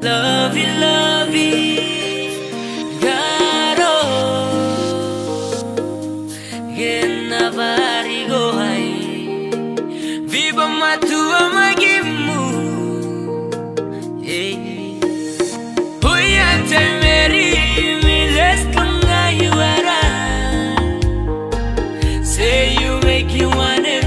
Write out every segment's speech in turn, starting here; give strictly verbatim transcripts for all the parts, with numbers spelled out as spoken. Lovey, lovey, garo, gena barigo hai, viva matua magimu, eh, huyante meri miles kunga you are, say you make you want it.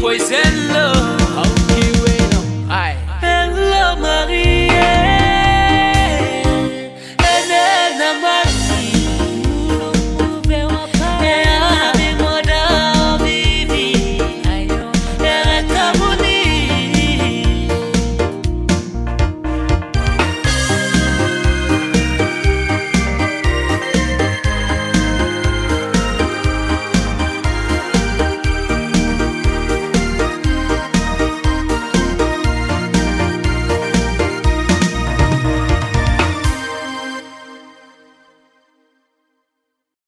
Poison love.